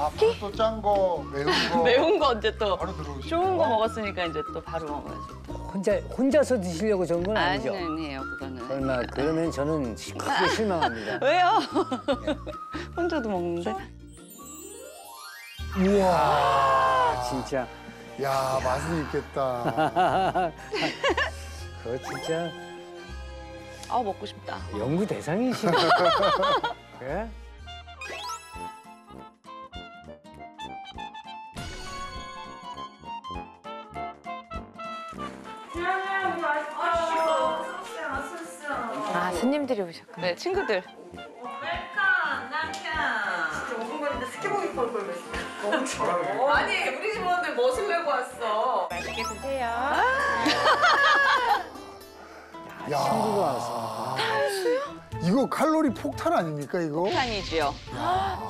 밥도 또 짠 거, 매운 거. 매운 거 이제 또 바로 좋은 거 먹었으니까 이제 또 바로 먹어야죠. 혼자서 드시려고 저런 건 아니죠? 아니에요, 그거는. 설마 그러면 저는 크게 실망합니다. 왜요? 혼자도 먹는데? 우와, 아, 진짜. 야, 맛은 있겠다. 그거 진짜. 아, 먹고 싶다. 연구 대상이시네. 그래? 아, 손님들이 오셨구나. 네, 친구들. 웰컴, 남편. 진짜 5분 걸리는데 스키복 입고 올 걸 그랬어요. 너무 잘하네. 아니, 우리 집 오는데 뭐 쓰려고 왔어. 맛있게 드세요. 야, 친구가 왔어. 탈수요? 이거 칼로리 폭탄 아닙니까, 이거? 폭탄이지요.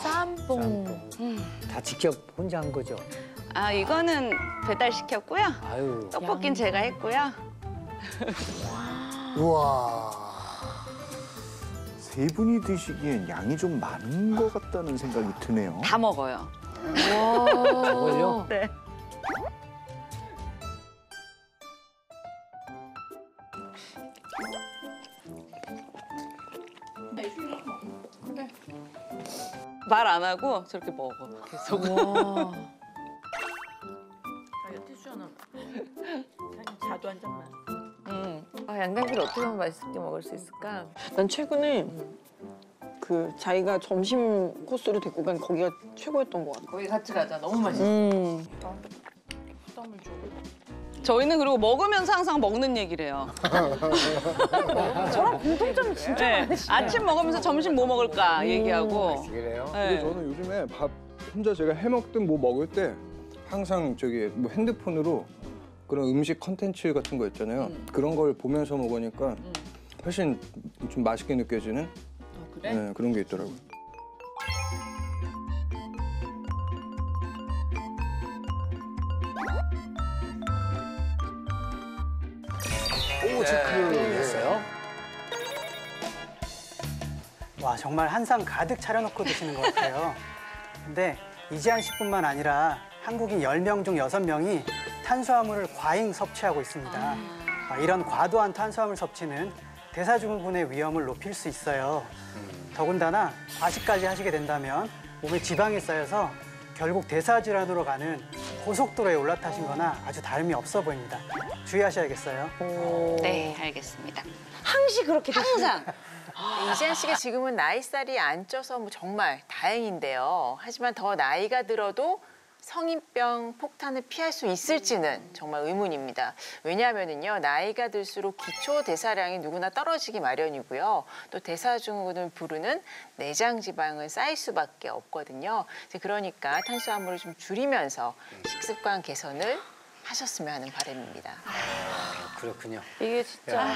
짬뽕. 다 직접 혼자 한 거죠? 아, 이거는 배달시켰고요. 아유. 떡볶이는 제가 했고요. 우와. 세 분이 드시기엔 양이 좀 많은 것 같다는 생각이 드네요. 다 먹어요. 저걸요? 네. 말 안 하고 저렇게 먹어. 계속. 티슈 하나. 자두 한 잔만. 아, 양갈비를 어떻게 하면 맛있게 먹을 수 있을까? 난 최근에 그 자기가 점심 코스로 데리고 간 거기가 최고였던 것 같아. 거기 같이 가자. 너무 맛있어. 부담을 줘. 저희는 그리고 먹으면서 항상 먹는 얘기를 해요. 저랑 공통점이 진짜 많으시네. 아침 먹으면서 점심 뭐 먹을까 얘기하고. 그래요? 근데 저는 요즘에 밥 혼자 제가 해먹든 뭐 먹을 때 항상 저기 뭐 핸드폰으로 그런 음식 컨텐츠 같은 거 있잖아요. 그런 걸 보면서 먹으니까 훨씬 좀 맛있게 느껴지는 그래? 네, 그런 게 있더라고요. 오, 체크 됐어요? 와, 정말 한 상 가득 차려놓고 드시는 것 같아요. 근데 이지안 씨뿐만 아니라 한국인 10명 중 6명이 탄수화물을 과잉 섭취하고 있습니다. 이런 과도한 탄수화물 섭취는 대사증후군의 위험을 높일 수 있어요. 더군다나 과식까지 하시게 된다면 몸에 지방이 쌓여서 결국 대사질환으로 가는 고속도로에 올라타신 거나 아주 다름이 없어 보입니다. 주의하셔야겠어요. 네, 알겠습니다. 항시 그렇게 항상! 이지안 씨가 지금은 나이살이 안 쪄서 뭐 정말 다행인데요. 하지만 더 나이가 들어도 성인병 폭탄을 피할 수 있을지는 정말 의문입니다. 왜냐하면요, 나이가 들수록 기초 대사량이 누구나 떨어지기 마련이고요. 또 대사증후군을 부르는 내장 지방은 쌓일 수밖에 없거든요. 그러니까 탄수화물을 좀 줄이면서 식습관 개선을 하셨으면 하는 바람입니다. 아, 그렇군요. 이게 진짜. 야.